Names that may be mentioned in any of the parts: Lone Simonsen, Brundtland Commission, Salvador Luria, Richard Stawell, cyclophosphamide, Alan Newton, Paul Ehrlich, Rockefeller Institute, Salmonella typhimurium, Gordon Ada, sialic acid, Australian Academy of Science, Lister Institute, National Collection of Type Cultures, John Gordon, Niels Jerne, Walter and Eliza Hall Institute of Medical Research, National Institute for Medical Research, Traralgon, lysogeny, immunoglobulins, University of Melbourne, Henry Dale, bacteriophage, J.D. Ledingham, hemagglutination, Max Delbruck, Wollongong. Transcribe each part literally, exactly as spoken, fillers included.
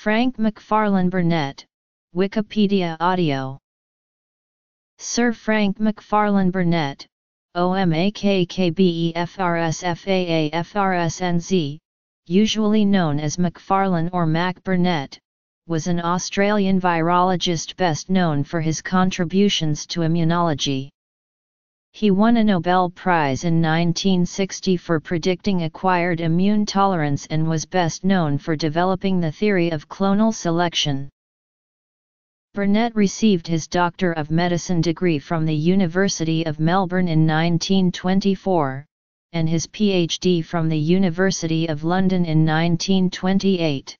Frank Macfarlane Burnet, Wikipedia Audio. Sir Frank Macfarlane Burnet, O M A K K B E F R S F A A F R S N Z, usually known as Macfarlane or Mac Burnet, was an Australian virologist best known for his contributions to immunology. He won a Nobel Prize in nineteen sixty for predicting acquired immune tolerance and was best known for developing the theory of clonal selection. Burnet received his Doctor of Medicine degree from the University of Melbourne in nineteen twenty-four, and his P H D from the University of London in nineteen twenty-eight.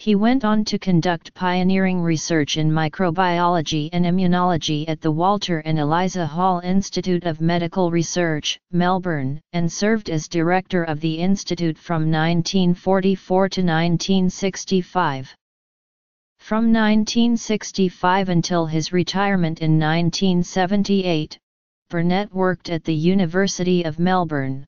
He went on to conduct pioneering research in microbiology and immunology at the Walter and Eliza Hall Institute of Medical Research, Melbourne, and served as director of the institute from nineteen forty-four to nineteen sixty-five. From nineteen sixty-five until his retirement in nineteen seventy-eight, Burnet worked at the University of Melbourne.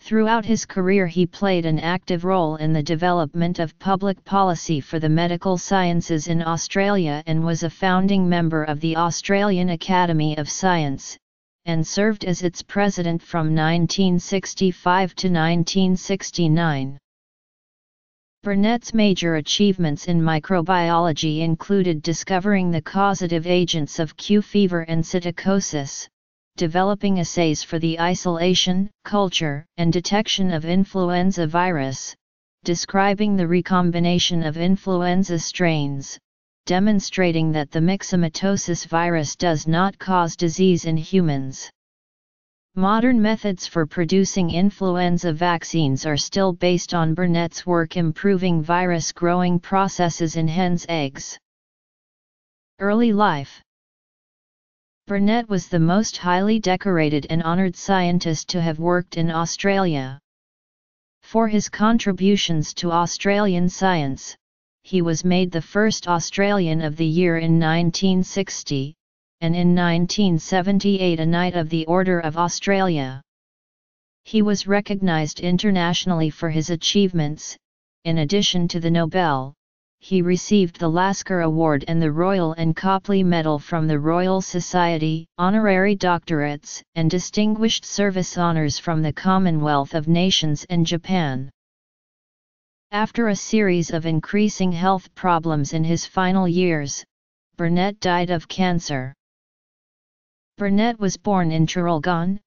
Throughout his career he played an active role in the development of public policy for the medical sciences in Australia and was a founding member of the Australian Academy of Science, and served as its president from nineteen sixty-five to nineteen sixty-nine. Burnet's major achievements in microbiology included discovering the causative agents of Q fever and psittacosis, developing assays for the isolation, culture, and detection of influenza virus, describing the recombination of influenza strains, demonstrating that the myxomatosis virus does not cause disease in humans. Modern methods for producing influenza vaccines are still based on Burnet's work improving virus growing processes in hens' eggs. Early life. Burnet was the most highly decorated and honoured scientist to have worked in Australia. For his contributions to Australian science, he was made the first Australian of the Year in nineteen sixty, and in nineteen seventy-eight a Knight of the Order of Australia. He was recognised internationally for his achievements. In addition to the Nobel, he received the Lasker Award and the Royal and Copley Medal from the Royal Society, honorary doctorates, and distinguished service honours from the Commonwealth of Nations and Japan. After a series of increasing health problems in his final years, Burnet died of cancer. Burnet was born in Wollongong,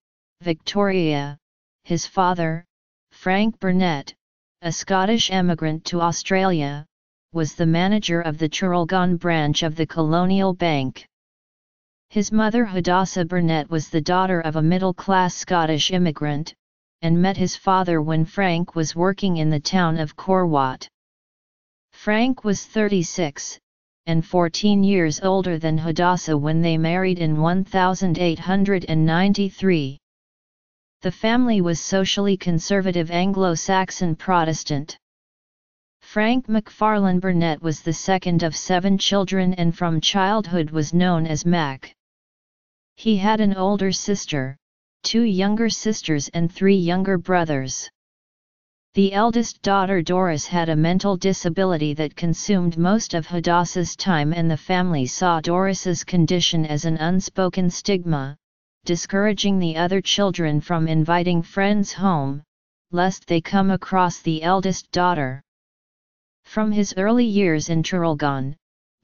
Victoria. His father, Frank Burnet, a Scottish emigrant to Australia, was the manager of the Wollongong branch of the Colonial Bank. His mother Hadassah Burnet was the daughter of a middle-class Scottish immigrant, and met his father when Frank was working in the town of Corwatt. Frank was thirty-six, and fourteen years older than Hadassah when they married in eighteen ninety-three. The family was socially conservative Anglo-Saxon Protestant. Frank Macfarlane Burnet was the second of seven children and from childhood was known as Mac. He had an older sister, two younger sisters and three younger brothers. The eldest daughter Doris had a mental disability that consumed most of Hadassah's time and the family saw Doris's condition as an unspoken stigma, discouraging the other children from inviting friends home, lest they come across the eldest daughter. From his early years in Wollongong,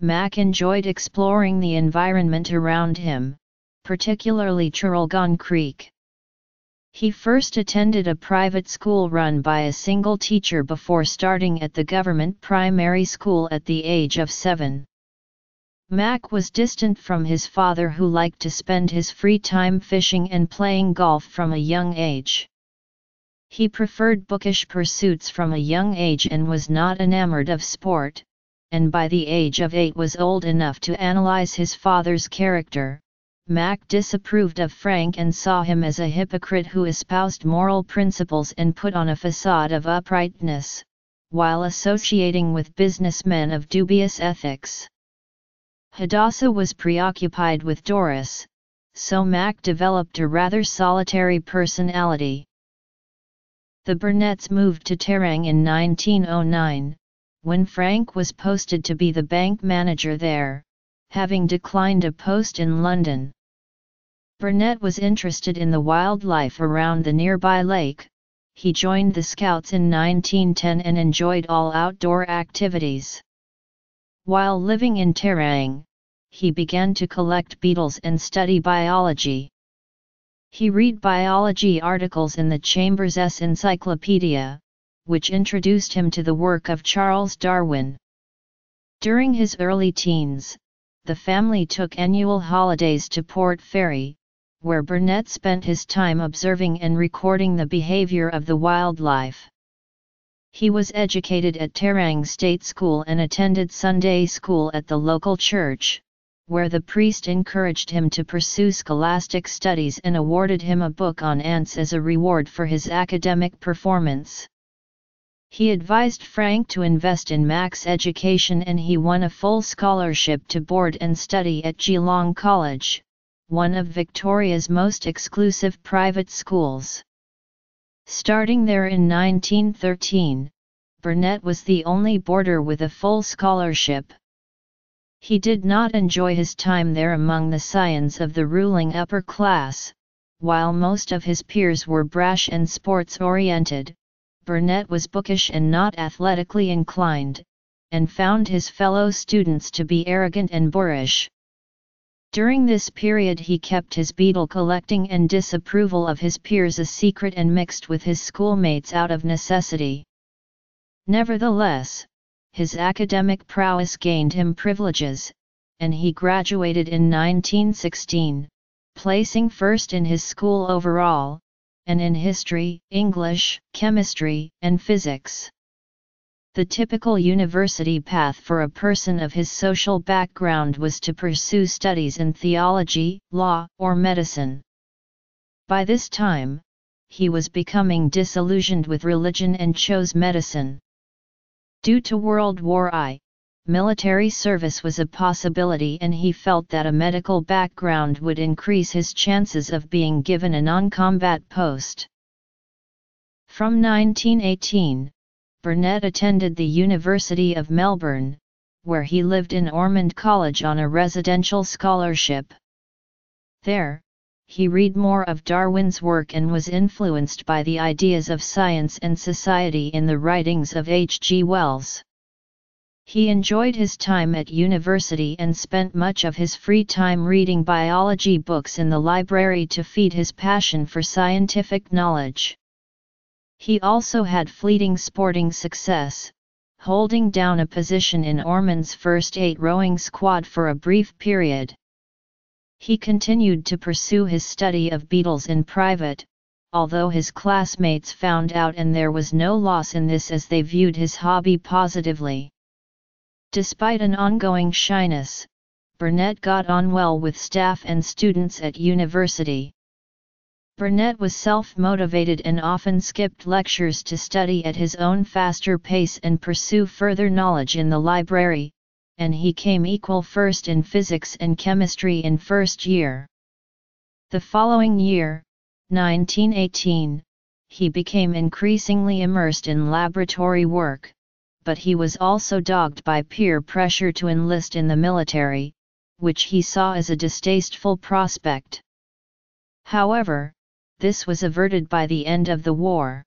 Mac enjoyed exploring the environment around him, particularly Wollongong Creek. He first attended a private school run by a single teacher before starting at the government primary school at the age of seven. Mac was distant from his father, who liked to spend his free time fishing and playing golf from a young age. He preferred bookish pursuits from a young age and was not enamored of sport, and by the age of eight was old enough to analyze his father's character. Mac disapproved of Frank and saw him as a hypocrite who espoused moral principles and put on a facade of uprightness, while associating with businessmen of dubious ethics. Hadassah was preoccupied with Doris, so Mac developed a rather solitary personality. The Burnets moved to Terang in nineteen oh nine, when Frank was posted to be the bank manager there, having declined a post in London. Burnet was interested in the wildlife around the nearby lake. He joined the Scouts in nineteen ten and enjoyed all outdoor activities. While living in Terang, he began to collect beetles and study biology. He read biology articles in the Chambers' Encyclopedia, which introduced him to the work of Charles Darwin. During his early teens, the family took annual holidays to Port Fairy, where Burnet spent his time observing and recording the behavior of the wildlife. He was educated at Terang State School and attended Sunday school at the local church, where the priest encouraged him to pursue scholastic studies and awarded him a book on ants as a reward for his academic performance. He advised Frank to invest in Mac's education, and he won a full scholarship to board and study at Geelong College, one of Victoria's most exclusive private schools. Starting there in nineteen thirteen, Burnet was the only boarder with a full scholarship. He did not enjoy his time there among the scions of the ruling upper class. While most of his peers were brash and sports-oriented, Burnet was bookish and not athletically inclined, and found his fellow students to be arrogant and boorish. During this period he kept his beetle collecting and disapproval of his peers a secret and mixed with his schoolmates out of necessity. Nevertheless, his academic prowess gained him privileges, and he graduated in nineteen sixteen, placing first in his school overall, and in history, English, chemistry, and physics. The typical university path for a person of his social background was to pursue studies in theology, law, or medicine. By this time, he was becoming disillusioned with religion and chose medicine. Due to World War I, military service was a possibility, and he felt that a medical background would increase his chances of being given a non-combat post. From nineteen eighteen, Burnet attended the University of Melbourne, where he lived in Ormond College on a residential scholarship. There, he read more of Darwin's work and was influenced by the ideas of science and society in the writings of H G Wells. He enjoyed his time at university and spent much of his free time reading biology books in the library to feed his passion for scientific knowledge. He also had fleeting sporting success, holding down a position in Ormond's first eight rowing squad for a brief period. He continued to pursue his study of beetles in private, although his classmates found out, and there was no loss in this as they viewed his hobby positively. Despite an ongoing shyness, Burnet got on well with staff and students at university. Burnet was self-motivated and often skipped lectures to study at his own faster pace and pursue further knowledge in the library, and he came equal first in physics and chemistry in first year. The following year, nineteen eighteen, he became increasingly immersed in laboratory work, but he was also dogged by peer pressure to enlist in the military, which he saw as a distasteful prospect. However, this was averted by the end of the war.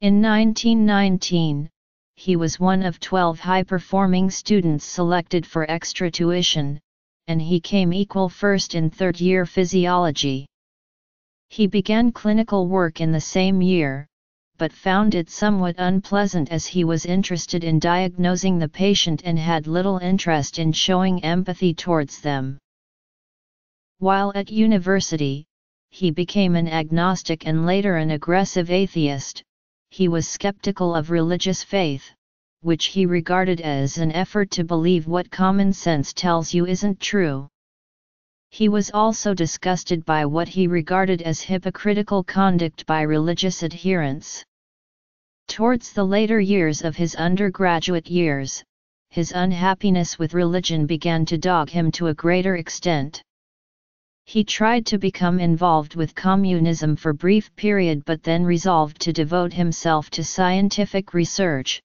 In nineteen nineteen, he was one of twelve high-performing students selected for extra tuition, and he came equal first in third-year physiology. He began clinical work in the same year, but found it somewhat unpleasant as he was interested in diagnosing the patient and had little interest in showing empathy towards them. While at university, he became an agnostic and later an aggressive atheist. He was skeptical of religious faith, which he regarded as an effort to believe what common sense tells you isn't true. He was also disgusted by what he regarded as hypocritical conduct by religious adherents. Towards the later years of his undergraduate years, his unhappiness with religion began to dog him to a greater extent. He tried to become involved with communism for a brief period, but then resolved to devote himself to scientific research.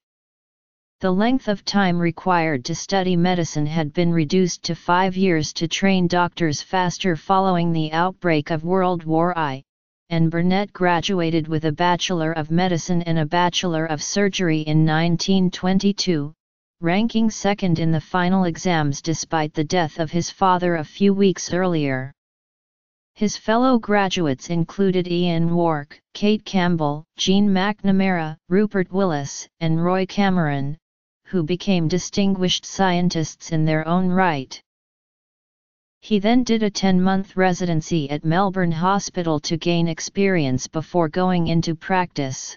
The length of time required to study medicine had been reduced to five years to train doctors faster following the outbreak of World War One, and Burnet graduated with a Bachelor of Medicine and a Bachelor of Surgery in nineteen twenty-two, ranking second in the final exams despite the death of his father a few weeks earlier. His fellow graduates included Ian Wark, Kate Campbell, Jean McNamara, Rupert Willis, and Roy Cameron, who became distinguished scientists in their own right. He then did a ten-month residency at Melbourne Hospital to gain experience before going into practice.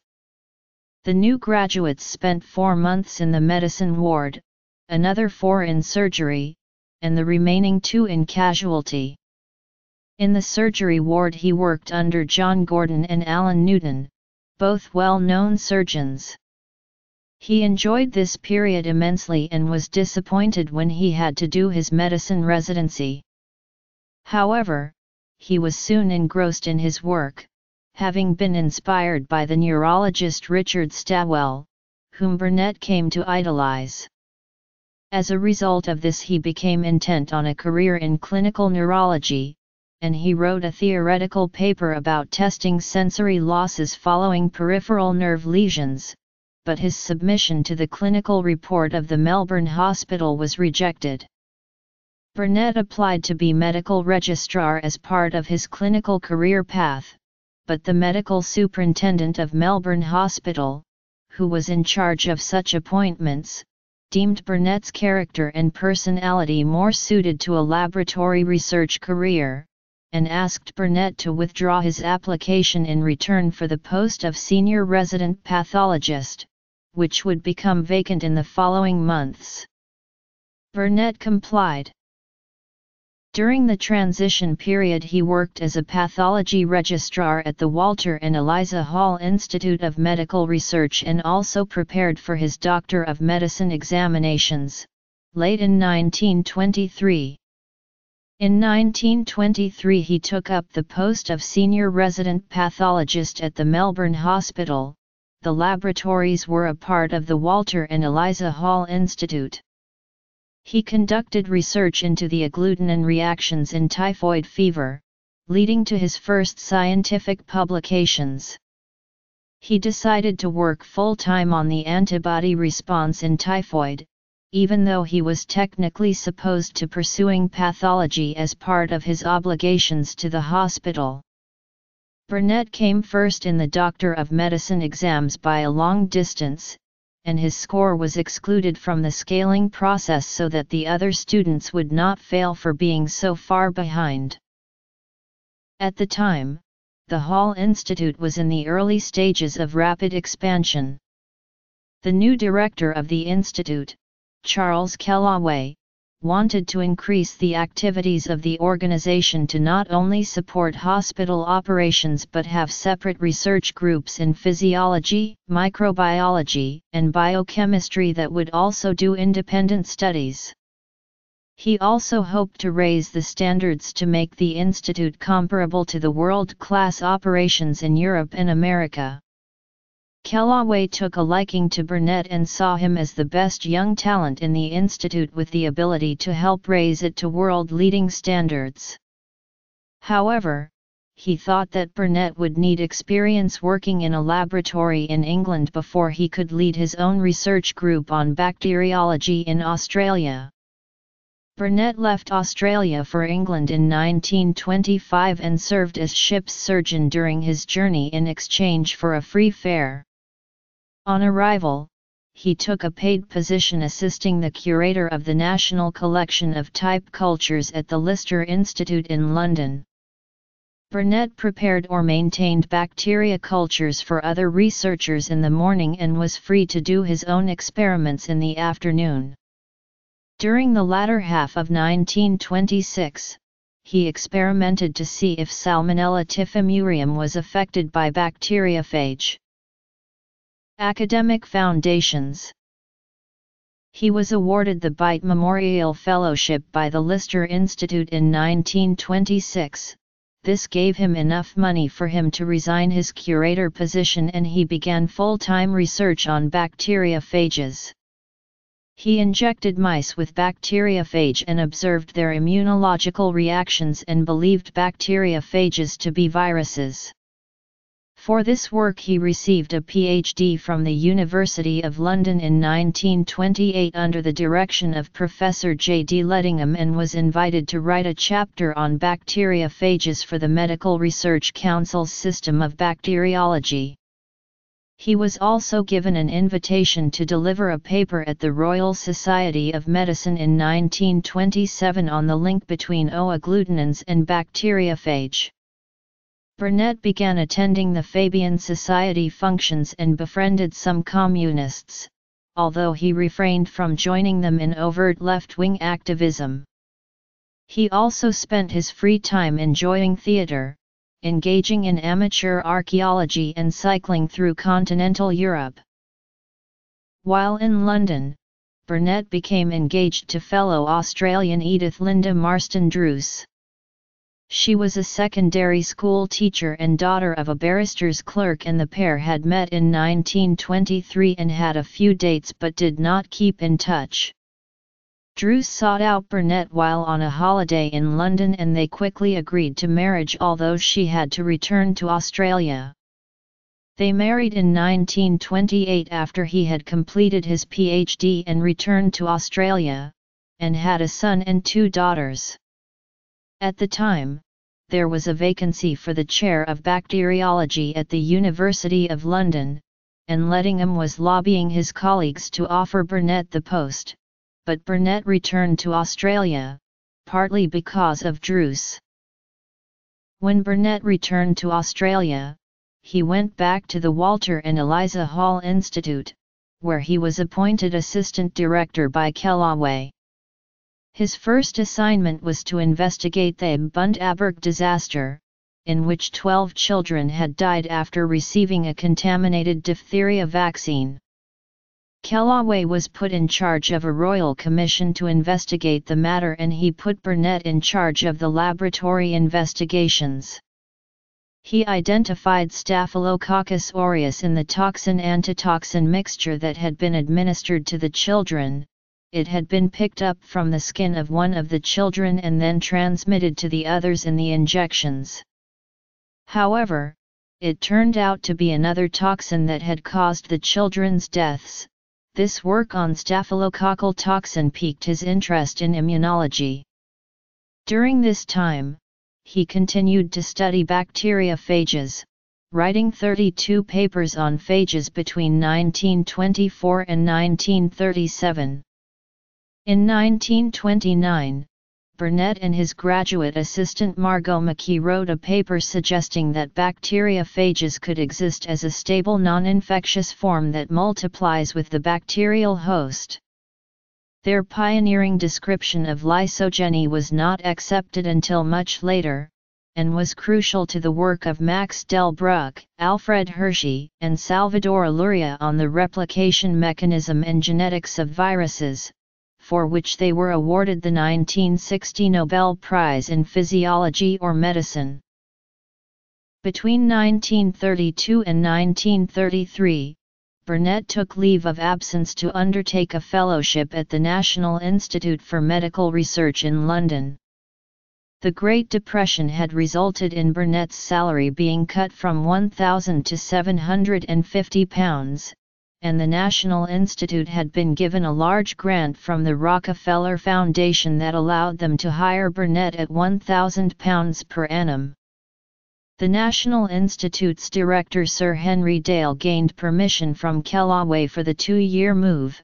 The new graduates spent four months in the medicine ward, another four in surgery, and the remaining two in casualty. In the surgery ward he worked under John Gordon and Alan Newton, both well-known surgeons. He enjoyed this period immensely and was disappointed when he had to do his medicine residency. However, he was soon engrossed in his work, having been inspired by the neurologist Richard Stawell, whom Burnet came to idolize. As a result of this, he became intent on a career in clinical neurology, and he wrote a theoretical paper about testing sensory losses following peripheral nerve lesions, but his submission to the clinical report of the Melbourne Hospital was rejected. Burnet applied to be medical registrar as part of his clinical career path, but the medical superintendent of Melbourne Hospital, who was in charge of such appointments, deemed Burnet's character and personality more suited to a laboratory research career, and asked Burnet to withdraw his application in return for the post of senior resident pathologist, which would become vacant in the following months. Burnet complied. During the transition period he worked as a pathology registrar at the Walter and Eliza Hall Institute of Medical Research and also prepared for his Doctor of Medicine examinations, late in nineteen twenty-three. In nineteen twenty-three he took up the post of senior resident pathologist at the Melbourne Hospital. The laboratories were a part of the Walter and Eliza Hall Institute. He conducted research into the agglutinin reactions in typhoid fever, leading to his first scientific publications. He decided to work full-time on the antibody response in typhoid, even though he was technically supposed to be pursuing pathology as part of his obligations to the hospital. Burnet came first in the Doctor of Medicine exams by a long distance, and his score was excluded from the scaling process so that the other students would not fail for being so far behind. At the time, the Hall Institute was in the early stages of rapid expansion. The new director of the institute, Charles Kellaway, wanted to increase the activities of the organization to not only support hospital operations but have separate research groups in physiology, microbiology, and biochemistry that would also do independent studies. He also hoped to raise the standards to make the institute comparable to the world-class operations in Europe and America. Kellaway took a liking to Burnet and saw him as the best young talent in the institute with the ability to help raise it to world-leading standards. However, he thought that Burnet would need experience working in a laboratory in England before he could lead his own research group on bacteriology in Australia. Burnet left Australia for England in nineteen twenty-five and served as ship's surgeon during his journey in exchange for a free fare. On arrival, he took a paid position assisting the curator of the National Collection of Type Cultures at the Lister Institute in London. Burnet prepared or maintained bacteria cultures for other researchers in the morning and was free to do his own experiments in the afternoon. During the latter half of nineteen twenty-six, he experimented to see if Salmonella typhimurium was affected by bacteriophage. Academic foundations. He was awarded the Bite Memorial Fellowship by the Lister Institute in nineteen twenty-six. This gave him enough money for him to resign his curator position and he began full-time research on bacteriophages. He injected mice with bacteriophage and observed their immunological reactions and believed bacteriophages to be viruses. For this work he received a PhD from the University of London in nineteen twenty-eight under the direction of Professor J D Ledingham, and was invited to write a chapter on bacteriophages for the Medical Research Council's System of Bacteriology. He was also given an invitation to deliver a paper at the Royal Society of Medicine in nineteen twenty-seven on the link between O-agglutinins and bacteriophage. Burnet began attending the Fabian Society functions and befriended some communists, although he refrained from joining them in overt left-wing activism. He also spent his free time enjoying theatre, engaging in amateur archaeology and cycling through continental Europe. While in London, Burnet became engaged to fellow Australian Edith Linda Marston Druce. She was a secondary school teacher and daughter of a barrister's clerk, and the pair had met in nineteen twenty-three and had a few dates but did not keep in touch. Druce sought out Burnet while on a holiday in London, and they quickly agreed to marriage, although she had to return to Australia. They married in nineteen twenty-eight after he had completed his PhD and returned to Australia, and had a son and two daughters. At the time, there was a vacancy for the chair of bacteriology at the University of London, and Ledingham was lobbying his colleagues to offer Burnet the post. But Burnet returned to Australia, partly because of Druce. When Burnet returned to Australia, he went back to the Walter and Eliza Hall Institute, where he was appointed assistant director by Kellaway. His first assignment was to investigate the Bundaberg disaster, in which twelve children had died after receiving a contaminated diphtheria vaccine. Kellaway was put in charge of a royal commission to investigate the matter, and he put Burnet in charge of the laboratory investigations. He identified Staphylococcus aureus in the toxin-antitoxin mixture that had been administered to the children. It had been picked up from the skin of one of the children and then transmitted to the others in the injections. However, it turned out to be another toxin that had caused the children's deaths. This work on staphylococcal toxin piqued his interest in immunology. During this time, he continued to study bacteriophages, writing thirty-two papers on phages between nineteen twenty-four and nineteen thirty-seven. In nineteen twenty-nine, Burnet and his graduate assistant Margot McKee wrote a paper suggesting that bacteriophages could exist as a stable non-infectious form that multiplies with the bacterial host. Their pioneering description of lysogeny was not accepted until much later, and was crucial to the work of Max Delbruck, Alfred Hershey, and Salvador Luria on the replication mechanism and genetics of viruses, for which they were awarded the nineteen sixty Nobel Prize in Physiology or Medicine. Between nineteen thirty-two and nineteen thirty-three, Burnet took leave of absence to undertake a fellowship at the National Institute for Medical Research in London. The Great Depression had resulted in Burnet's salary being cut from one thousand pounds to seven hundred fifty pounds. And the National Institute had been given a large grant from the Rockefeller Foundation that allowed them to hire Burnet at one thousand pounds per annum. The National Institute's director Sir Henry Dale gained permission from Kellaway for the two-year move.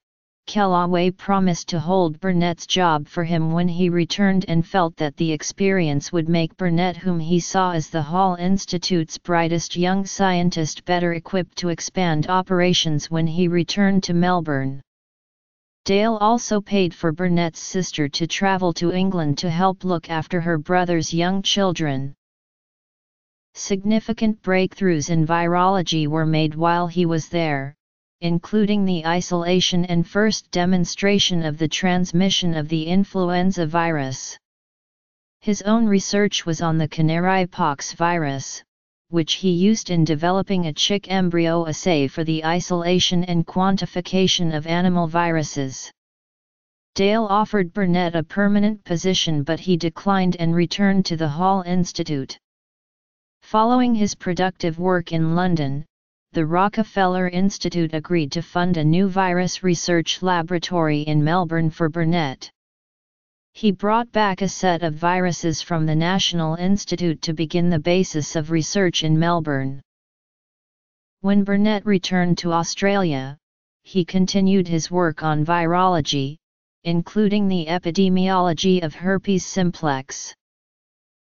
Kellaway promised to hold Burnet's job for him when he returned and felt that the experience would make Burnet, whom he saw as the Hall Institute's brightest young scientist, better equipped to expand operations when he returned to Melbourne. Dale also paid for Burnet's sister to travel to England to help look after her brother's young children. Significant breakthroughs in virology were made while he was there, including the isolation and first demonstration of the transmission of the influenza virus. His own research was on the canary pox virus, which he used in developing a chick embryo assay for the isolation and quantification of animal viruses. Dale offered Burnet a permanent position, but he declined and returned to the Hall Institute. Following his productive work in London, the Rockefeller Institute agreed to fund a new virus research laboratory in Melbourne for Burnet. He brought back a set of viruses from the National Institute to begin the basis of research in Melbourne. When Burnet returned to Australia, he continued his work on virology, including the epidemiology of herpes simplex.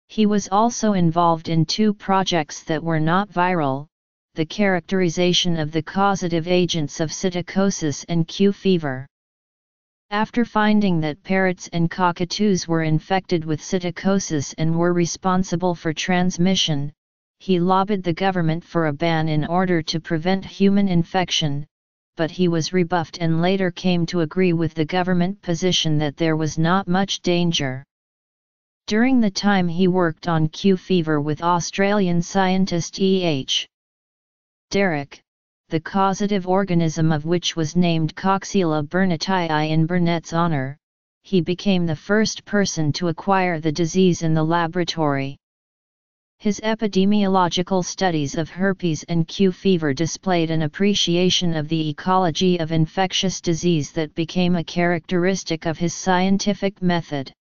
He was also involved in two projects that were not viral, the characterization of the causative agents of psittacosis and Q fever. After finding that parrots and cockatoos were infected with psittacosis and were responsible for transmission, he lobbied the government for a ban in order to prevent human infection, but he was rebuffed and later came to agree with the government position that there was not much danger. During the time he worked on Q fever with Australian scientist E H Derrick, the causative organism of which was named Coxella burnetii in Burnet's honour, he became the first person to acquire the disease in the laboratory. His epidemiological studies of herpes and Q fever displayed an appreciation of the ecology of infectious disease that became a characteristic of his scientific method.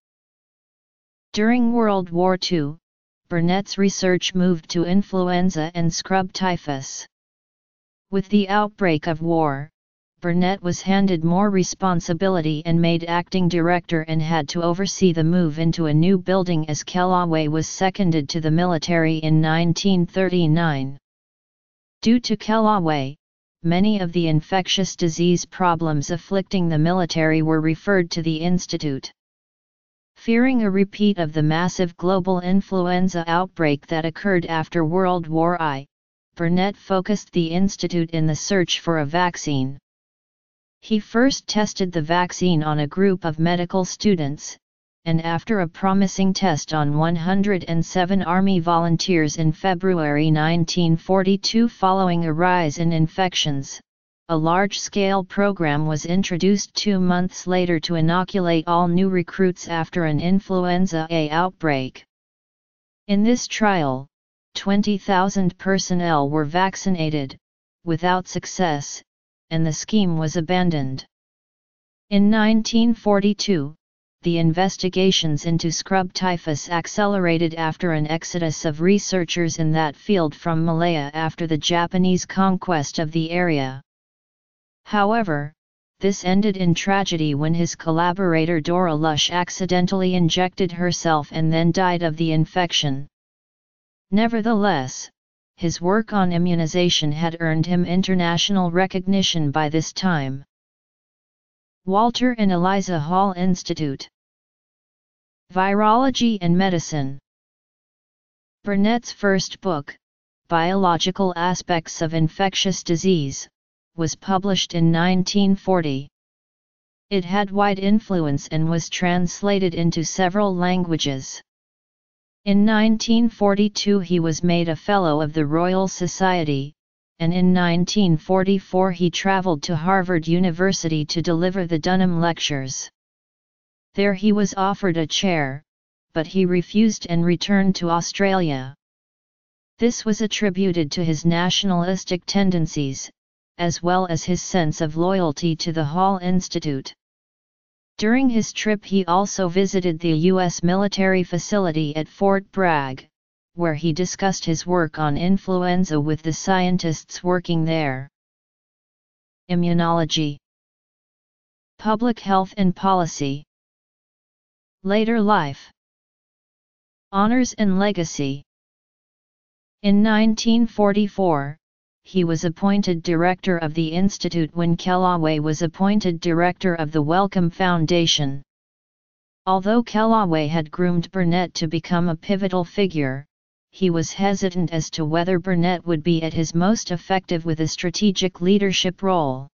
During World War Two, Burnet's research moved to influenza and scrub typhus. With the outbreak of war, Burnet was handed more responsibility and made acting director and had to oversee the move into a new building as Kellaway was seconded to the military in nineteen thirty-nine. Due to Kellaway, many of the infectious disease problems afflicting the military were referred to the Institute. Fearing a repeat of the massive global influenza outbreak that occurred after World War One, Burnet focused the Institute in the search for a vaccine. He first tested the vaccine on a group of medical students, and after a promising test on one hundred seven Army volunteers in February nineteen forty-two following a rise in infections, a large-scale program was introduced two months later to inoculate all new recruits after an influenza A outbreak. In this trial, twenty thousand personnel were vaccinated, without success, and the scheme was abandoned. In nineteen forty-two, the investigations into scrub typhus accelerated after an exodus of researchers in that field from Malaya after the Japanese conquest of the area. However, this ended in tragedy when his collaborator Dora Lush accidentally injected herself and then died of the infection. Nevertheless, his work on immunization had earned him international recognition by this time. Walter and Eliza Hall Institute. Virology and Medicine. Burnet's first book, Biological Aspects of Infectious Disease, was published in nineteen forty. It had wide influence and was translated into several languages. In nineteen forty-two he was made a Fellow of the Royal Society, and in nineteen forty-four he travelled to Harvard University to deliver the Dunham Lectures. There he was offered a chair, but he refused and returned to Australia. This was attributed to his nationalistic tendencies, as well as his sense of loyalty to the Hall Institute. During his trip he also visited the U S military facility at Fort Bragg, where he discussed his work on influenza with the scientists working there. Immunology. Public Health and Policy. Later Life. Honours and Legacy. In nineteen forty-four, he was appointed director of the Institute when Kellaway was appointed director of the Wellcome Foundation. Although Kellaway had groomed Burnet to become a pivotal figure, he was hesitant as to whether Burnet would be at his most effective with a strategic leadership role.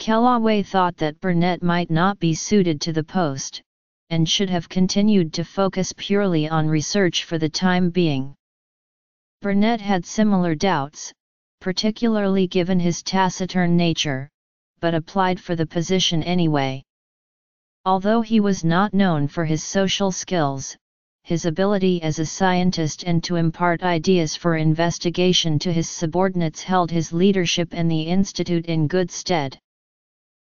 Kellaway thought that Burnet might not be suited to the post, and should have continued to focus purely on research for the time being. Burnet had similar doubts, particularly given his taciturn nature, but applied for the position anyway. Although he was not known for his social skills, his ability as a scientist and to impart ideas for investigation to his subordinates held his leadership and the institute in good stead.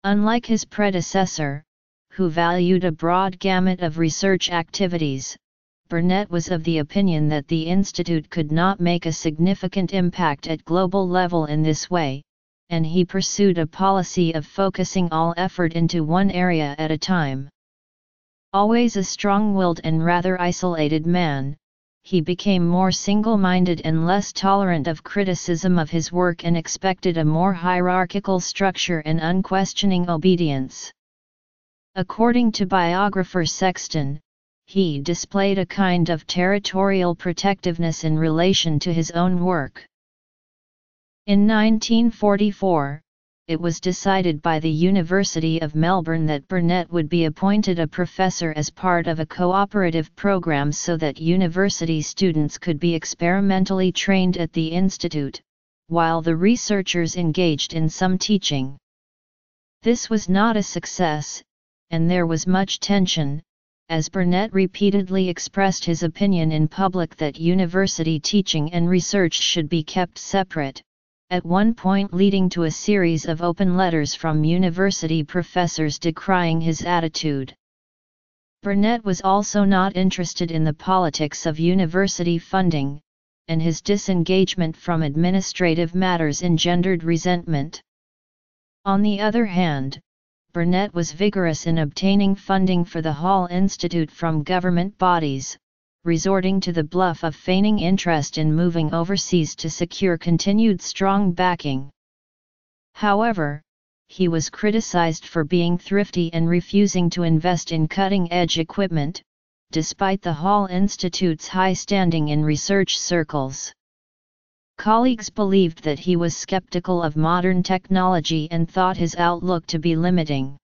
Unlike his predecessor, who valued a broad gamut of research activities, Burnet was of the opinion that the institute could not make a significant impact at global level in this way, and he pursued a policy of focusing all effort into one area at a time. Always a strong-willed and rather isolated man, he became more single-minded and less tolerant of criticism of his work and expected a more hierarchical structure and unquestioning obedience. According to biographer Sexton, he displayed a kind of territorial protectiveness in relation to his own work. In nineteen forty-four, it was decided by the University of Melbourne that Burnet would be appointed a professor as part of a cooperative program so that university students could be experimentally trained at the institute, while the researchers engaged in some teaching. This was not a success, and there was much tension, as Burnet repeatedly expressed his opinion in public that university teaching and research should be kept separate, at one point leading to a series of open letters from university professors decrying his attitude. Burnet was also not interested in the politics of university funding, and his disengagement from administrative matters engendered resentment. On the other hand, Burnet was vigorous in obtaining funding for the Hall Institute from government bodies, resorting to the bluff of feigning interest in moving overseas to secure continued strong backing. However, he was criticized for being thrifty and refusing to invest in cutting-edge equipment, despite the Hall Institute's high standing in research circles. Colleagues believed that he was skeptical of modern technology and thought his outlook to be limiting.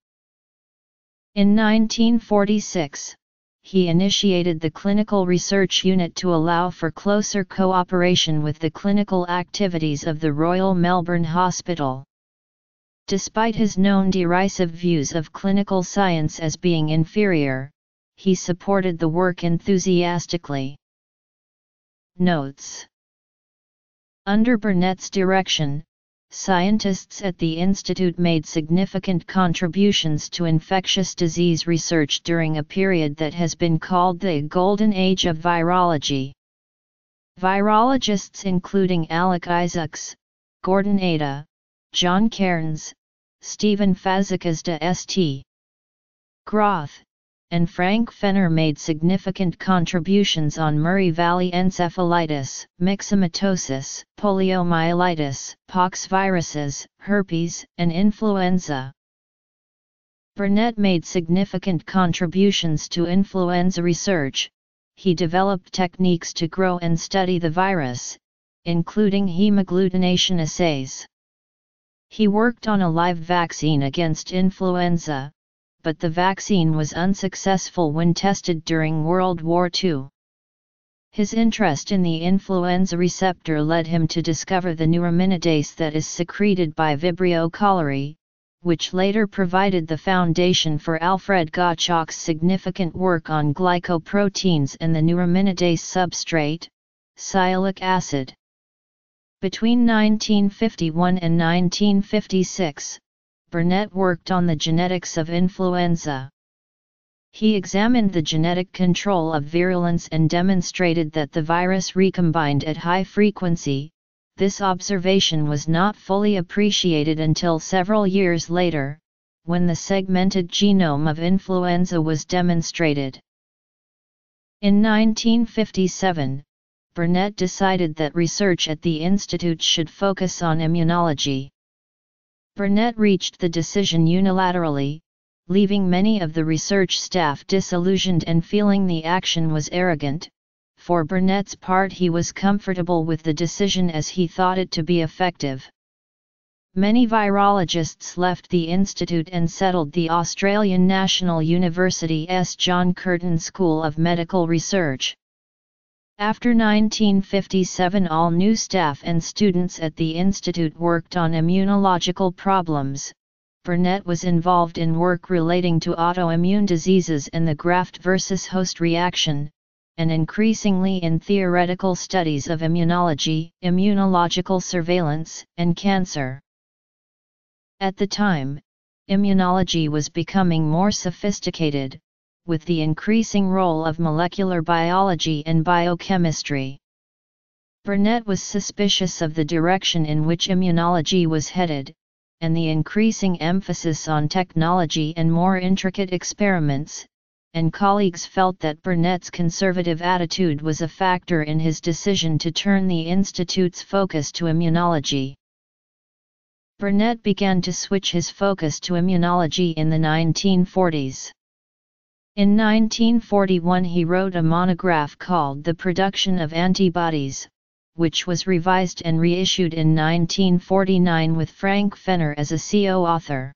In nineteen forty-six, he initiated the Clinical Research Unit to allow for closer cooperation with the clinical activities of the Royal Melbourne Hospital. Despite his known derisive views of clinical science as being inferior, he supported the work enthusiastically. Notes. Under Burnet's direction, scientists at the institute made significant contributions to infectious disease research during a period that has been called the Golden Age of Virology. Virologists including Alec Isaacs, Gordon Ada, John Cairns, Stephen Fazekas de St. Groth, and Frank Fenner made significant contributions on Murray Valley encephalitis, myxomatosis, poliomyelitis, pox viruses, herpes, and influenza. Burnet made significant contributions to influenza research. He developed techniques to grow and study the virus, including hemagglutination assays. He worked on a live vaccine against influenza, but the vaccine was unsuccessful when tested during World War Two. His interest in the influenza receptor led him to discover the neuraminidase that is secreted by Vibrio cholerae, which later provided the foundation for Alfred Gottschalk's significant work on glycoproteins and the neuraminidase substrate, sialic acid. Between nineteen fifty-one and nineteen fifty-six, Burnet worked on the genetics of influenza. He examined the genetic control of virulence and demonstrated that the virus recombined at high frequency. This observation was not fully appreciated until several years later, when the segmented genome of influenza was demonstrated. In nineteen fifty-seven, Burnet decided that research at the institute should focus on immunology. Burnet reached the decision unilaterally, leaving many of the research staff disillusioned and feeling the action was arrogant. For Burnet's part, he was comfortable with the decision as he thought it to be effective. Many virologists left the institute and settled the Australian National University's John Curtin School of Medical Research. After nineteen fifty-seven, all new staff and students at the institute worked on immunological problems, Burnet was involved in work relating to autoimmune diseases and the graft-versus-host reaction, and increasingly in theoretical studies of immunology, immunological surveillance, and cancer. At the time, immunology was becoming more sophisticated, with the increasing role of molecular biology and biochemistry. Burnet was suspicious of the direction in which immunology was headed, and the increasing emphasis on technology and more intricate experiments, and colleagues felt that Burnet's conservative attitude was a factor in his decision to turn the Institute's focus to immunology. Burnet began to switch his focus to immunology in the nineteen forties. In nineteen forty-one he wrote a monograph called The Production of Antibodies, which was revised and reissued in nineteen forty-nine with Frank Fenner as a co-author.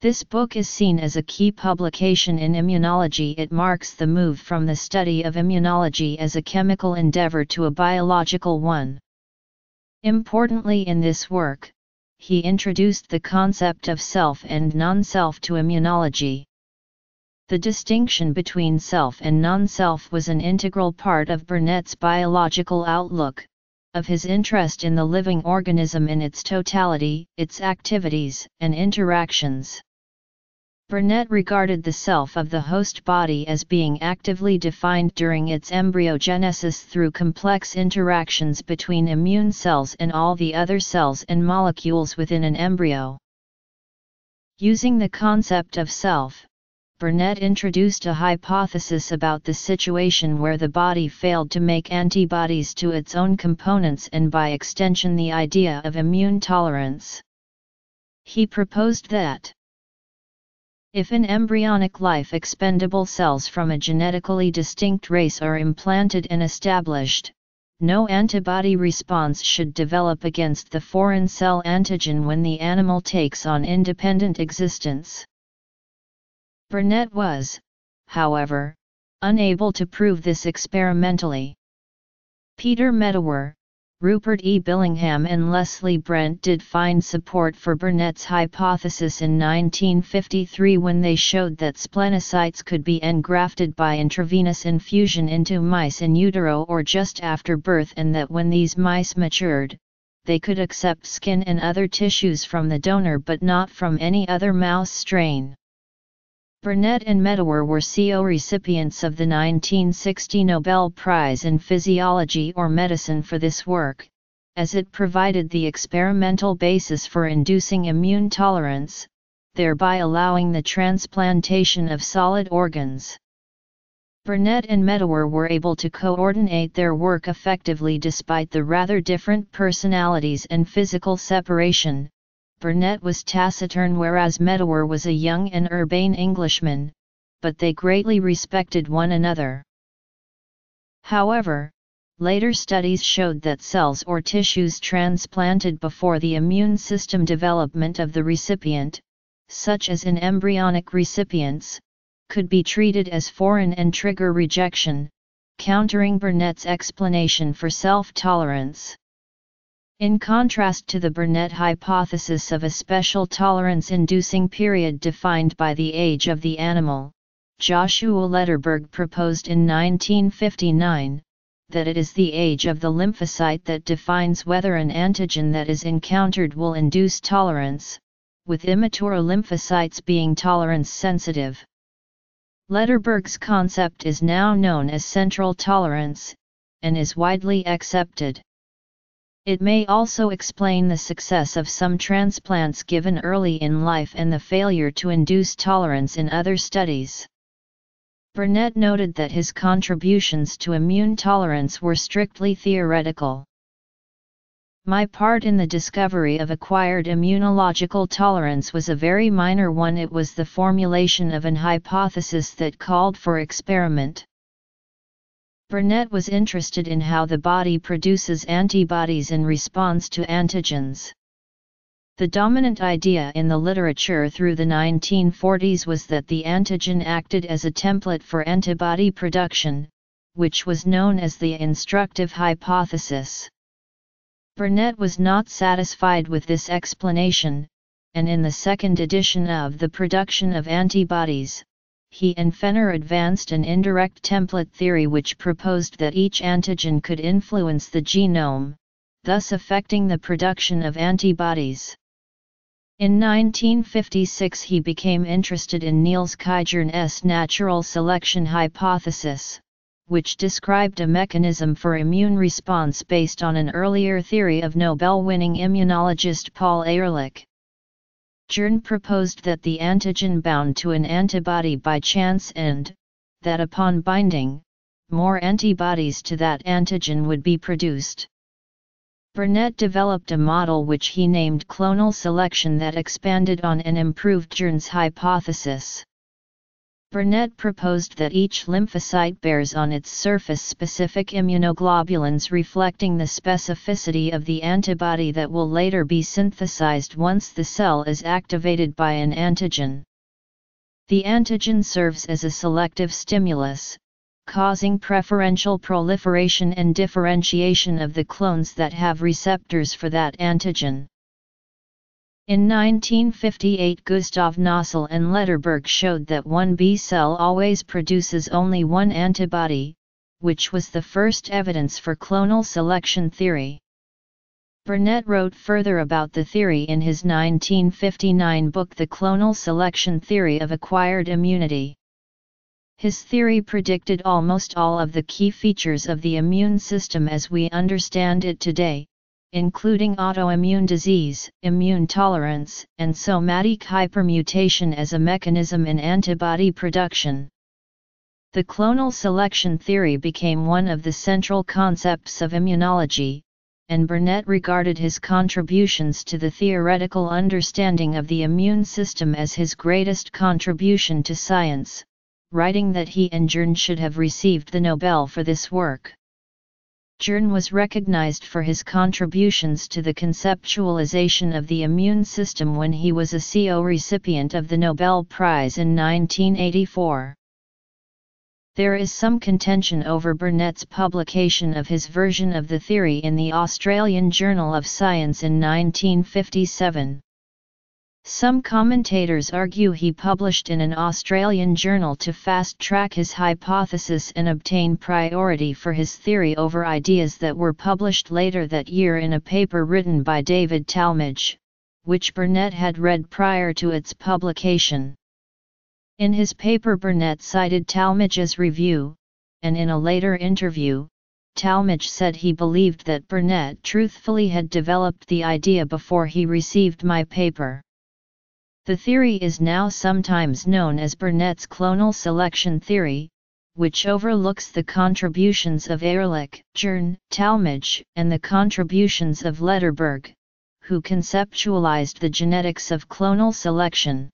This book is seen as a key publication in immunology. It marks the move from the study of immunology as a chemical endeavor to a biological one. Importantly, in this work, he introduced the concept of self and non-self to immunology. The distinction between self and non-self was an integral part of Burnet's biological outlook, of his interest in the living organism in its totality, its activities, and interactions. Burnet regarded the self of the host body as being actively defined during its embryogenesis through complex interactions between immune cells and all the other cells and molecules within an embryo. Using the concept of self, Burnet introduced a hypothesis about the situation where the body failed to make antibodies to its own components and by extension the idea of immune tolerance. He proposed that if in embryonic life expendable cells from a genetically distinct race are implanted and established, no antibody response should develop against the foreign cell antigen when the animal takes on independent existence. Burnet was, however, unable to prove this experimentally. Peter Medawar, Rupert E. Billingham and Leslie Brent did find support for Burnet's hypothesis in nineteen fifty-three when they showed that splenocytes could be engrafted by intravenous infusion into mice in utero or just after birth, and that when these mice matured, they could accept skin and other tissues from the donor but not from any other mouse strain. Burnet and Medawar were co-recipients of the nineteen sixty Nobel Prize in Physiology or Medicine for this work, as it provided the experimental basis for inducing immune tolerance, thereby allowing the transplantation of solid organs. Burnet and Medawar were able to coordinate their work effectively despite the rather different personalities and physical separation. Burnet was taciturn whereas Medawar was a young and urbane Englishman, but they greatly respected one another. However, later studies showed that cells or tissues transplanted before the immune system development of the recipient, such as in embryonic recipients, could be treated as foreign and trigger rejection, countering Burnet's explanation for self-tolerance. In contrast to the Burnet hypothesis of a special tolerance-inducing period defined by the age of the animal, Joshua Lederberg proposed in nineteen fifty-nine, that it is the age of the lymphocyte that defines whether an antigen that is encountered will induce tolerance, with immature lymphocytes being tolerance-sensitive. Lederberg's concept is now known as central tolerance, and is widely accepted. It may also explain the success of some transplants given early in life and the failure to induce tolerance in other studies. Burnet noted that his contributions to immune tolerance were strictly theoretical. My part in the discovery of acquired immunological tolerance was a very minor one. It was the formulation of an hypothesis that called for experiment. Burnet was interested in how the body produces antibodies in response to antigens. The dominant idea in the literature through the nineteen forties was that the antigen acted as a template for antibody production, which was known as the instructive hypothesis. Burnet was not satisfied with this explanation, and in the second edition of The Production of Antibodies, he and Fenner advanced an indirect template theory which proposed that each antigen could influence the genome, thus affecting the production of antibodies. In nineteen fifty-six he became interested in Niels Jerne's natural selection hypothesis, which described a mechanism for immune response based on an earlier theory of Nobel-winning immunologist Paul Ehrlich. Jerne proposed that the antigen bound to an antibody by chance and, that upon binding, more antibodies to that antigen would be produced. Burnet developed a model which he named clonal selection that expanded on and improved Jerne's hypothesis. Burnet proposed that each lymphocyte bears on its surface specific immunoglobulins reflecting the specificity of the antibody that will later be synthesized once the cell is activated by an antigen. The antigen serves as a selective stimulus, causing preferential proliferation and differentiation of the clones that have receptors for that antigen. In nineteen fifty-eight Gustav Nossal and Lederberg showed that one B cell always produces only one antibody, which was the first evidence for clonal selection theory. Burnet wrote further about the theory in his nineteen fifty-nine book The Clonal Selection Theory of Acquired Immunity. His theory predicted almost all of the key features of the immune system as we understand it today, including autoimmune disease, immune tolerance, and somatic hypermutation as a mechanism in antibody production. The clonal selection theory became one of the central concepts of immunology, and Burnet regarded his contributions to the theoretical understanding of the immune system as his greatest contribution to science, writing that he and Jerne should have received the Nobel for this work. Jerne was recognized for his contributions to the conceptualization of the immune system when he was a C O recipient of the Nobel Prize in nineteen eighty-four. There is some contention over Burnet's publication of his version of the theory in the Australian Journal of Science in nineteen fifty-seven. Some commentators argue he published in an Australian journal to fast-track his hypothesis and obtain priority for his theory over ideas that were published later that year in a paper written by David Talmage, which Burnet had read prior to its publication. In his paper Burnet cited Talmage's review, and in a later interview, Talmage said he believed that Burnet truthfully had developed the idea before he received my paper. The theory is now sometimes known as Burnet's clonal selection theory, which overlooks the contributions of Ehrlich, Jerne, Talmage, and the contributions of Lederberg, who conceptualized the genetics of clonal selection.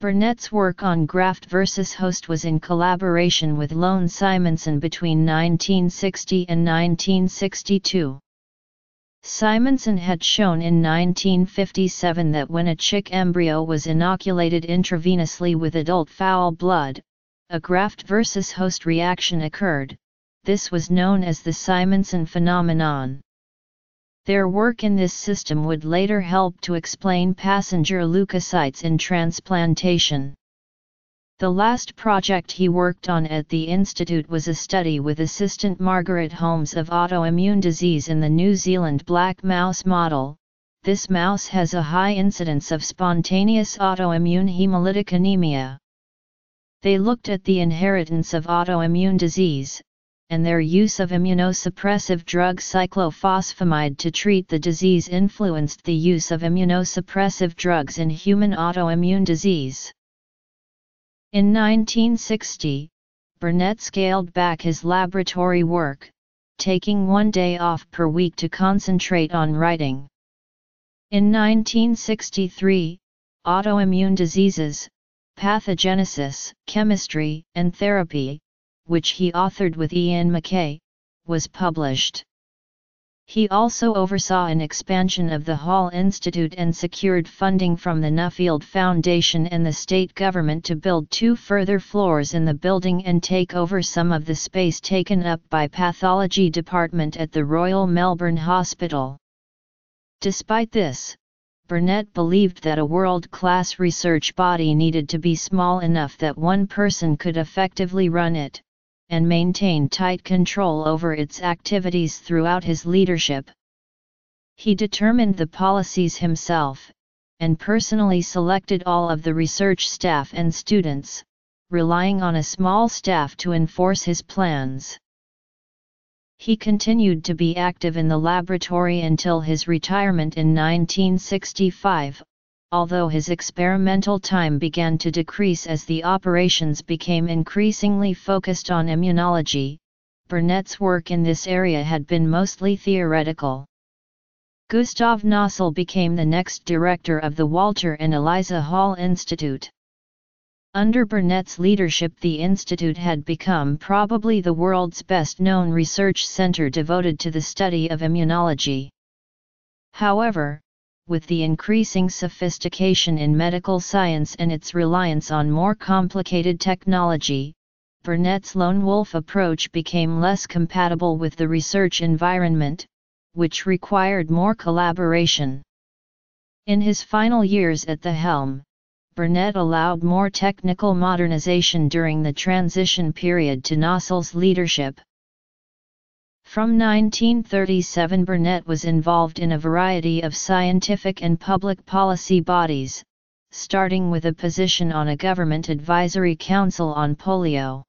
Burnet's work on graft-versus-host was in collaboration with Lone Simonsen between nineteen sixty and nineteen sixty-two. Simonsen had shown in nineteen fifty-seven that when a chick embryo was inoculated intravenously with adult fowl blood, a graft-versus-host reaction occurred. This was known as the Simonsen phenomenon. Their work in this system would later help to explain passenger leukocytes in transplantation. The last project he worked on at the Institute was a study with assistant Margaret Holmes of autoimmune disease in the New Zealand black mouse model. This mouse has a high incidence of spontaneous autoimmune hemolytic anemia. They looked at the inheritance of autoimmune disease, and their use of immunosuppressive drug cyclophosphamide to treat the disease influenced the use of immunosuppressive drugs in human autoimmune disease. In nineteen sixty, Burnet scaled back his laboratory work, taking one day off per week to concentrate on writing. In nineteen sixty-three, Autoimmune Diseases, Pathogenesis, Chemistry, and Therapy, which he authored with Ian McKay, was published. He also oversaw an expansion of the Hall Institute and secured funding from the Nuffield Foundation and the state government to build two further floors in the building and take over some of the space taken up by pathology department at the Royal Melbourne Hospital. Despite this, Burnet believed that a world-class research body needed to be small enough that one person could effectively run it, and maintain tight control over its activities throughout his leadership. He determined the policies himself, and personally selected all of the research staff and students, relying on a small staff to enforce his plans. He continued to be active in the laboratory until his retirement in nineteen sixty-five, although his experimental time began to decrease as the operations became increasingly focused on immunology. Burnet's work in this area had been mostly theoretical. Gustav Nossal became the next director of the Walter and Eliza Hall Institute. Under Burnet's leadership, the institute had become probably the world's best-known research center devoted to the study of immunology. However, with the increasing sophistication in medical science and its reliance on more complicated technology, Burnet's lone wolf approach became less compatible with the research environment, which required more collaboration. In his final years at the helm, Burnet allowed more technical modernization during the transition period to Nossal's leadership. From nineteen thirty-seven, Burnet was involved in a variety of scientific and public policy bodies, starting with a position on a government advisory council on polio.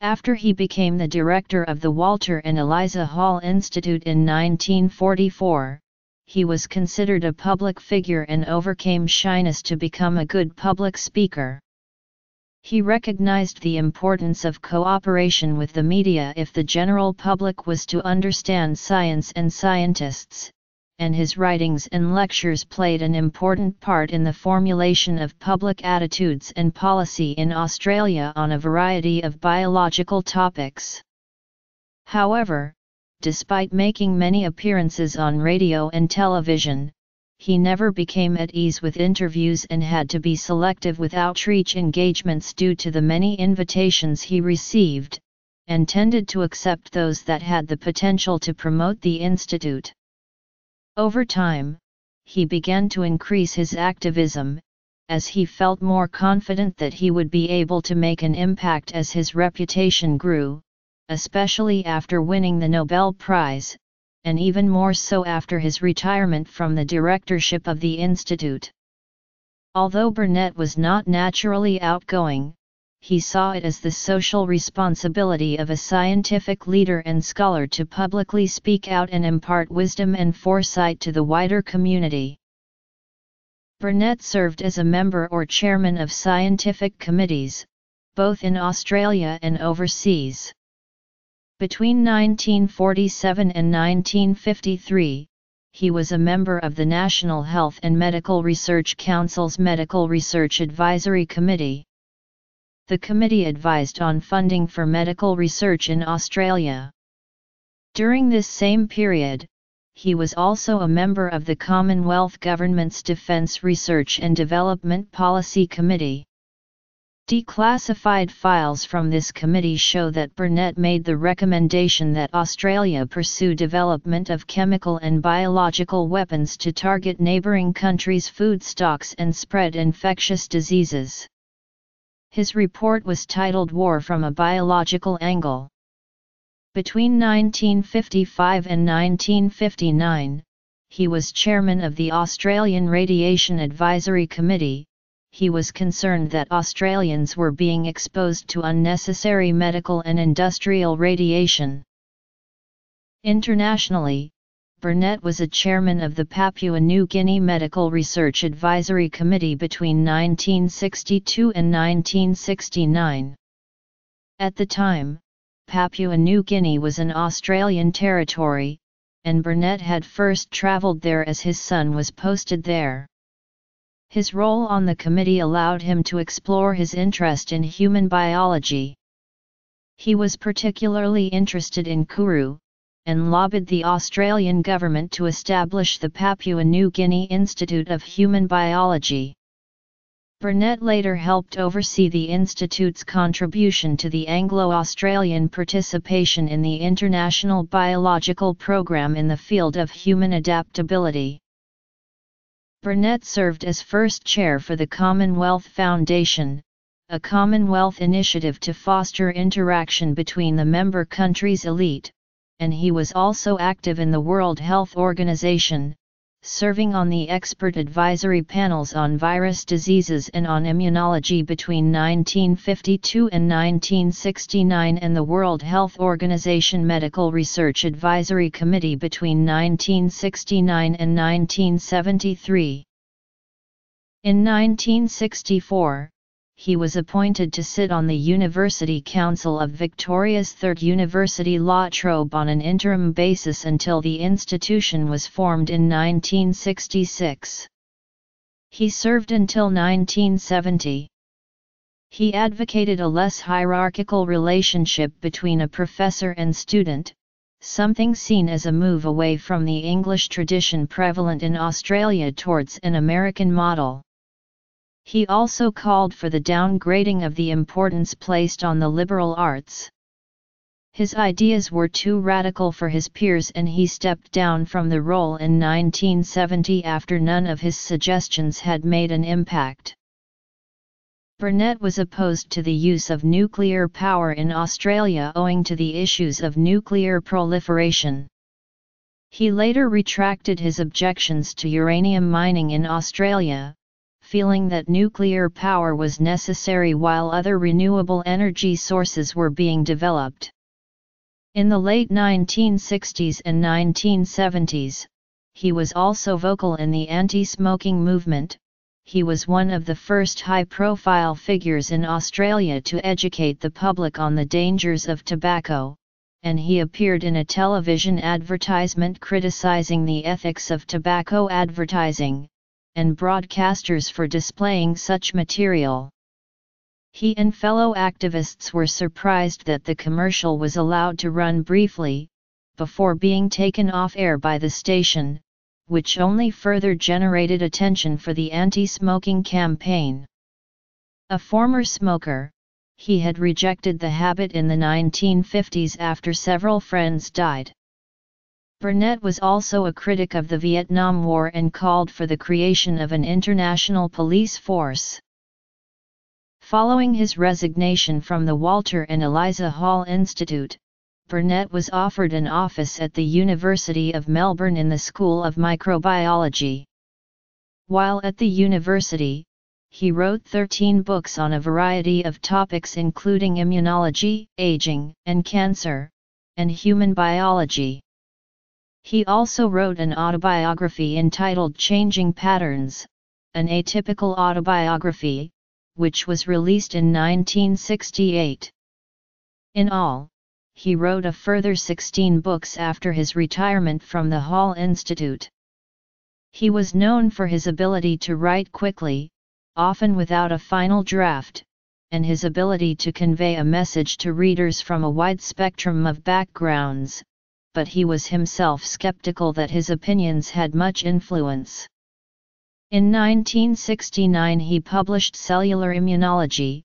After he became the director of the Walter and Eliza Hall Institute in nineteen forty-four, he was considered a public figure and overcame shyness to become a good public speaker. He recognized the importance of cooperation with the media if the general public was to understand science and scientists, and his writings and lectures played an important part in the formulation of public attitudes and policy in Australia on a variety of biological topics. However, despite making many appearances on radio and television, he never became at ease with interviews and had to be selective with outreach engagements due to the many invitations he received, and tended to accept those that had the potential to promote the Institute. Over time, he began to increase his activism, as he felt more confident that he would be able to make an impact as his reputation grew, especially after winning the Nobel Prize, and even more so after his retirement from the directorship of the Institute. Although Burnet was not naturally outgoing, he saw it as the social responsibility of a scientific leader and scholar to publicly speak out and impart wisdom and foresight to the wider community. Burnet served as a member or chairman of scientific committees, both in Australia and overseas. Between nineteen forty-seven and nineteen fifty-three, he was a member of the National Health and Medical Research Council's Medical Research Advisory Committee. The committee advised on funding for medical research in Australia. During this same period, he was also a member of the Commonwealth Government's Defence Research and Development Policy Committee. Declassified files from this committee show that Burnet made the recommendation that Australia pursue development of chemical and biological weapons to target neighbouring countries' food stocks and spread infectious diseases. His report was titled War from a Biological Angle. Between nineteen fifty-five and nineteen fifty-nine, he was chairman of the Australian Radiation Advisory Committee. He was concerned that Australians were being exposed to unnecessary medical and industrial radiation. Internationally, Burnet was a chairman of the Papua New Guinea Medical Research Advisory Committee between nineteen sixty-two and nineteen sixty-nine. At the time, Papua New Guinea was an Australian territory, and Burnet had first travelled there as his son was posted there. His role on the committee allowed him to explore his interest in human biology. He was particularly interested in Kuru, and lobbied the Australian government to establish the Papua New Guinea Institute of Human Biology. Burnet later helped oversee the Institute's contribution to the Anglo-Australian participation in the International Biological Program in the field of human adaptability. Burnet served as first chair for the Commonwealth Foundation, a Commonwealth initiative to foster interaction between the member countries' elite, and he was also active in the World Health Organization, serving on the expert advisory panels on virus diseases and on immunology between nineteen fifty-two and nineteen sixty-nine and the World Health Organization Medical Research Advisory Committee between nineteen sixty-nine and nineteen seventy-three. In nineteen sixty-four, he was appointed to sit on the University Council of Victoria's Third University La Trobe on an interim basis until the institution was formed in nineteen sixty-six. He served until nineteen seventy. He advocated a less hierarchical relationship between a professor and student, something seen as a move away from the English tradition prevalent in Australia towards an American model. He also called for the downgrading of the importance placed on the liberal arts. His ideas were too radical for his peers and he stepped down from the role in nineteen seventy after none of his suggestions had made an impact. Burnet was opposed to the use of nuclear power in Australia owing to the issues of nuclear proliferation. He later retracted his objections to uranium mining in Australia, feeling that nuclear power was necessary while other renewable energy sources were being developed. In the late nineteen sixties and nineteen seventies, he was also vocal in the anti-smoking movement. He was one of the first high-profile figures in Australia to educate the public on the dangers of tobacco, and he appeared in a television advertisement criticizing the ethics of tobacco advertising and broadcasters for displaying such material. He and fellow activists were surprised that the commercial was allowed to run briefly, before being taken off air by the station, which only further generated attention for the anti-smoking campaign. A former smoker, he had rejected the habit in the nineteen fifties after several friends died. Burnet was also a critic of the Vietnam War and called for the creation of an international police force. Following his resignation from the Walter and Eliza Hall Institute, Burnet was offered an office at the University of Melbourne in the School of Microbiology. While at the university, he wrote thirteen books on a variety of topics including immunology, aging, and cancer, and human biology. He also wrote an autobiography entitled Changing Patterns, an atypical autobiography, which was released in nineteen sixty-eight. In all, he wrote a further sixteen books after his retirement from the Hall Institute. He was known for his ability to write quickly, often without a final draft, and his ability to convey a message to readers from a wide spectrum of backgrounds, but he was himself skeptical that his opinions had much influence. In nineteen sixty-nine he published Cellular Immunology,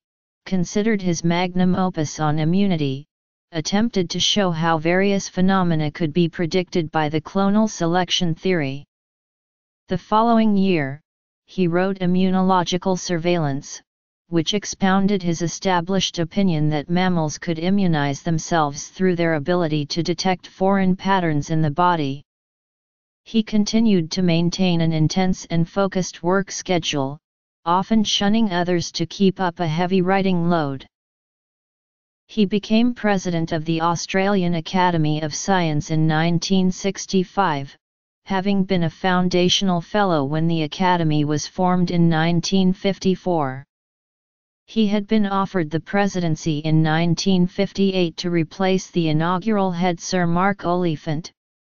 considered his magnum opus on immunity, attempted to show how various phenomena could be predicted by the clonal selection theory. The following year, he wrote Immunological Surveillance, which expounded his established opinion that mammals could immunize themselves through their ability to detect foreign patterns in the body. He continued to maintain an intense and focused work schedule, often shunning others to keep up a heavy writing load. He became president of the Australian Academy of Science in nineteen sixty-five, having been a foundational fellow when the Academy was formed in nineteen fifty-four. He had been offered the presidency in nineteen fifty-eight to replace the inaugural head Sir Mark Oliphant,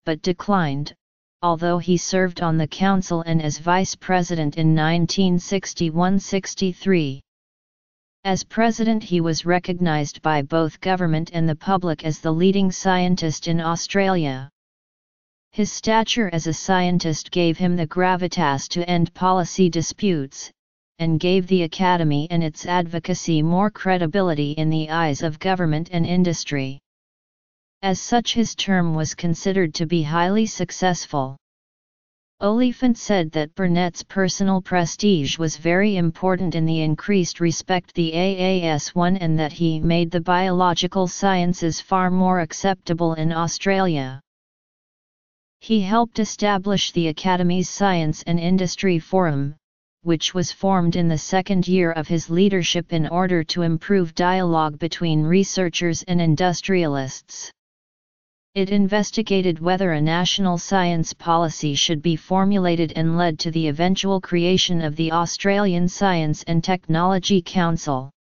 but declined, although he served on the council and as vice president in nineteen sixty-one to sixty-three. As president he was recognised by both government and the public as the leading scientist in Australia. His stature as a scientist gave him the gravitas to end policy disputes, and gave the Academy and its advocacy more credibility in the eyes of government and industry. As such, his term was considered to be highly successful. Oliphant said that Burnet's personal prestige was very important in the increased respect the A A S won, and that he made the biological sciences far more acceptable in Australia. He helped establish the Academy's Science and Industry Forum, which was formed in the second year of his leadership in order to improve dialogue between researchers and industrialists. It investigated whether a national science policy should be formulated and led to the eventual creation of the Australian Science and Technology Council.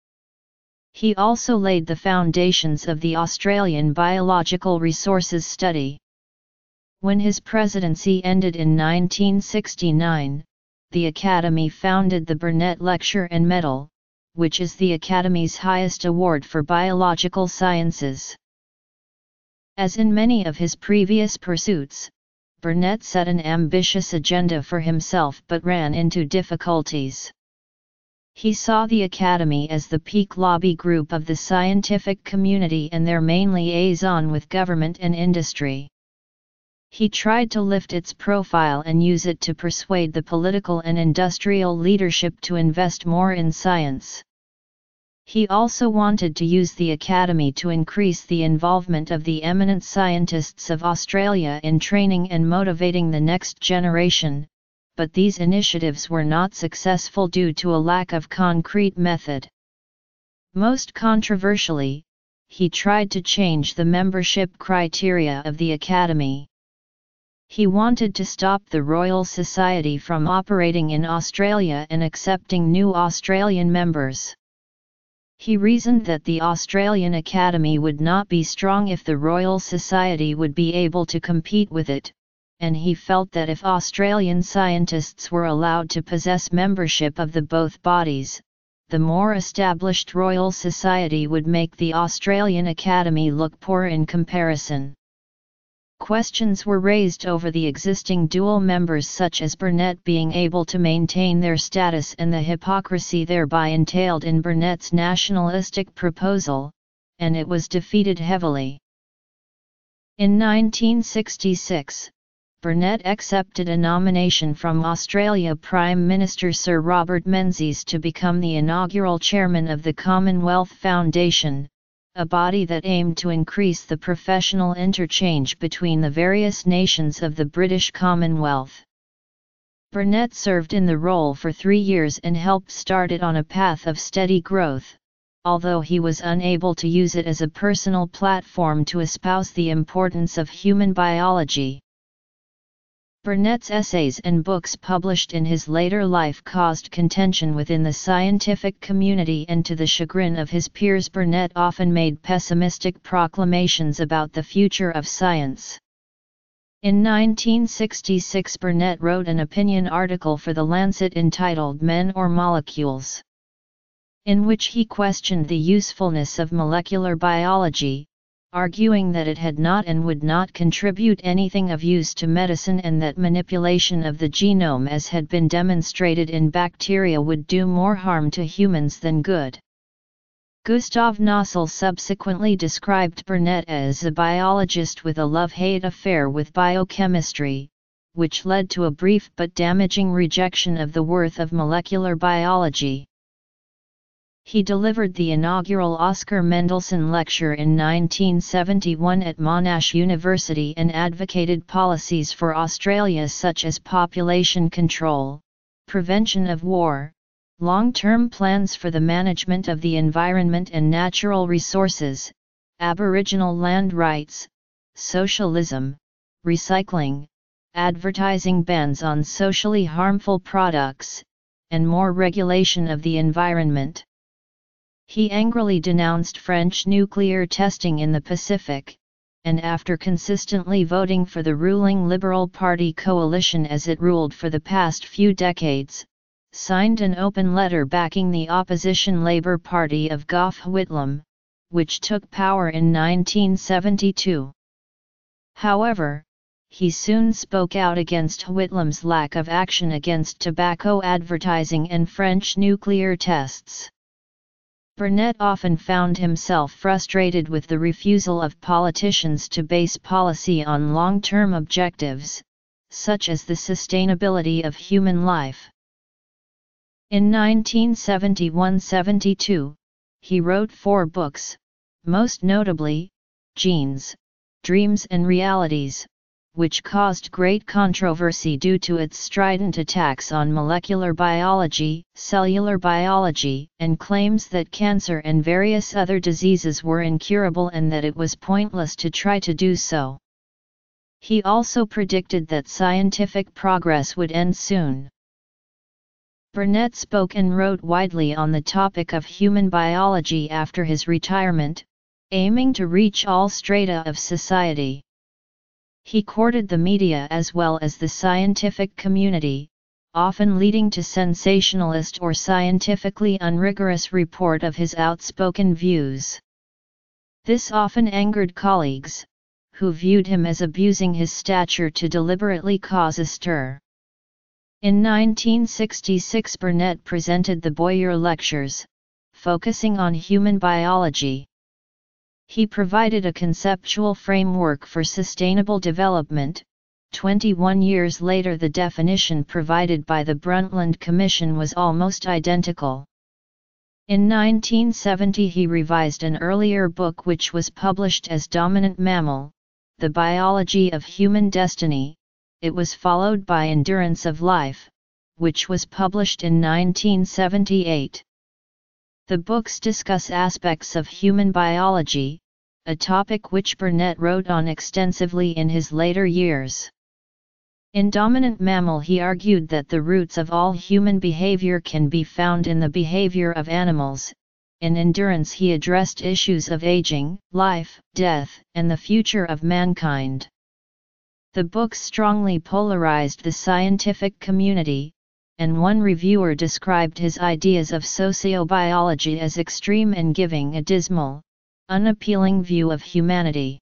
He also laid the foundations of the Australian Biological Resources Study. When his presidency ended in nineteen sixty-nine, the Academy founded the Burnet Lecture and Medal, which is the Academy's highest award for biological sciences. As in many of his previous pursuits, Burnet set an ambitious agenda for himself but ran into difficulties. He saw the Academy as the peak lobby group of the scientific community and their main liaison with government and industry. He tried to lift its profile and use it to persuade the political and industrial leadership to invest more in science. He also wanted to use the Academy to increase the involvement of the eminent scientists of Australia in training and motivating the next generation, but these initiatives were not successful due to a lack of concrete method. Most controversially, he tried to change the membership criteria of the Academy. He wanted to stop the Royal Society from operating in Australia and accepting new Australian members. He reasoned that the Australian Academy would not be strong if the Royal Society would be able to compete with it, and he felt that if Australian scientists were allowed to possess membership of the both bodies, the more established Royal Society would make the Australian Academy look poor in comparison. Questions were raised over the existing dual members, such as Burnet being able to maintain their status and the hypocrisy thereby entailed in Burnet's nationalistic proposal, and it was defeated heavily. In nineteen sixty-six, Burnet accepted a nomination from Australia Prime Minister Sir Robert Menzies to become the inaugural chairman of the Commonwealth Foundation, a body that aimed to increase the professional interchange between the various nations of the British Commonwealth. Burnet served in the role for three years and helped start it on a path of steady growth, although he was unable to use it as a personal platform to espouse the importance of human biology. Burnet's essays and books published in his later life caused contention within the scientific community, and to the chagrin of his peers, Burnet often made pessimistic proclamations about the future of science. In nineteen sixty-six, Burnet wrote an opinion article for The Lancet entitled Men or Molecules, in which he questioned the usefulness of molecular biology, arguing that it had not and would not contribute anything of use to medicine, and that manipulation of the genome, as had been demonstrated in bacteria, would do more harm to humans than good. Gustav Nossal subsequently described Burnet as a biologist with a love-hate affair with biochemistry, which led to a brief but damaging rejection of the worth of molecular biology. He delivered the inaugural Oscar Mendelson Lecture in nineteen seventy-one at Monash University and advocated policies for Australia such as population control, prevention of war, long-term plans for the management of the environment and natural resources, Aboriginal land rights, socialism, recycling, advertising bans on socially harmful products, and more regulation of the environment. He angrily denounced French nuclear testing in the Pacific, and after consistently voting for the ruling Liberal Party coalition as it ruled for the past few decades, signed an open letter backing the opposition Labour Party of Gough Whitlam, which took power in nineteen seventy-two. However, he soon spoke out against Whitlam's lack of action against tobacco advertising and French nuclear tests. Burnet often found himself frustrated with the refusal of politicians to base policy on long-term objectives, such as the sustainability of human life. In nineteen seventy-one seventy-two, he wrote four books, most notably, Genes, Dreams and Realities, which caused great controversy due to its strident attacks on molecular biology, cellular biology, and claims that cancer and various other diseases were incurable and that it was pointless to try to do so. He also predicted that scientific progress would end soon. Burnet spoke and wrote widely on the topic of human biology after his retirement, aiming to reach all strata of society. He courted the media as well as the scientific community, often leading to sensationalist or scientifically unrigorous report of his outspoken views. This often angered colleagues, who viewed him as abusing his stature to deliberately cause a stir. In nineteen sixty-six, Burnet presented the Boyer Lectures, focusing on human biology. He provided a conceptual framework for sustainable development. Twenty-one years later, the definition provided by the Brundtland Commission was almost identical. In nineteen seventy, he revised an earlier book which was published as Dominant Mammal, The Biology of Human Destiny. It was followed by Endurance of Life, which was published in nineteen seventy-eight. The books discuss aspects of human biology, a topic which Burnet wrote on extensively in his later years. In Dominant Mammal, he argued that the roots of all human behavior can be found in the behavior of animals. In Endurance, he addressed issues of aging, life, death, and the future of mankind. The book strongly polarized the scientific community, and one reviewer described his ideas of sociobiology as extreme and giving a dismal, unappealing view of humanity.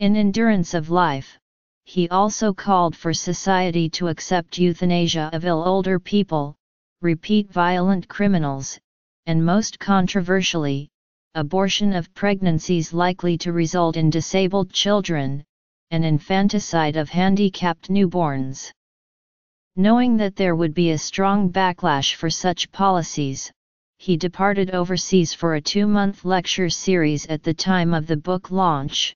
In Endurance of Life, he also called for society to accept euthanasia of ill older people, repeat violent criminals, and most controversially, abortion of pregnancies likely to result in disabled children, and infanticide of handicapped newborns. Knowing that there would be a strong backlash for such policies, he departed overseas for a two-month lecture series at the time of the book launch.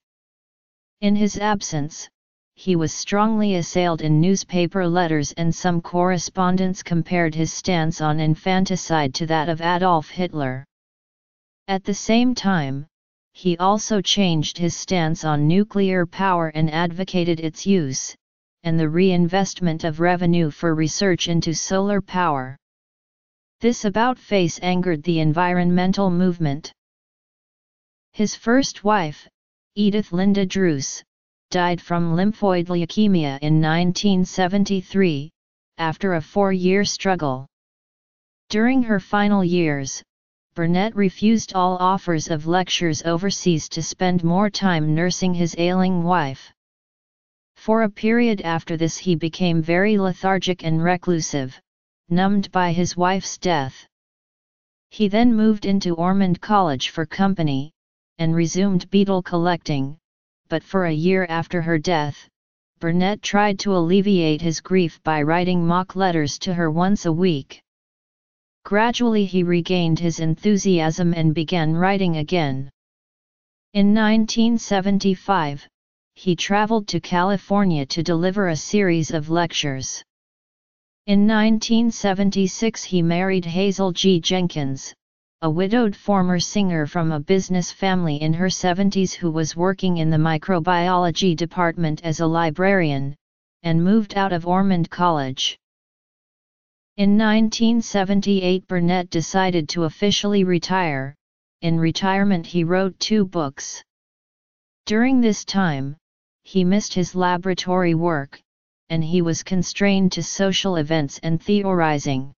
In his absence, he was strongly assailed in newspaper letters, and some correspondents compared his stance on infanticide to that of Adolf Hitler. At the same time, he also changed his stance on nuclear power and advocated its use, and the reinvestment of revenue for research into solar power. This about-face angered the environmental movement. His first wife, Edith Linda Druce, died from lymphoid leukemia in nineteen seventy-three, after a four-year struggle. During her final years, Burnet refused all offers of lectures overseas to spend more time nursing his ailing wife. For a period after this, he became very lethargic and reclusive, numbed by his wife's death. He then moved into Ormond College for company, and resumed beetle collecting, but for a year after her death, Burnet tried to alleviate his grief by writing mock letters to her once a week. Gradually he regained his enthusiasm and began writing again. In nineteen seventy-five, he traveled to California to deliver a series of lectures. In nineteen seventy-six, he married Hazel G. Jenkins, a widowed former singer from a business family in her seventies who was working in the microbiology department as a librarian, and moved out of Ormond College. In nineteen seventy-eight, Burnet decided to officially retire. In retirement, he wrote two books. During this time, he missed his laboratory work, and he was constrained to social events and theorizing.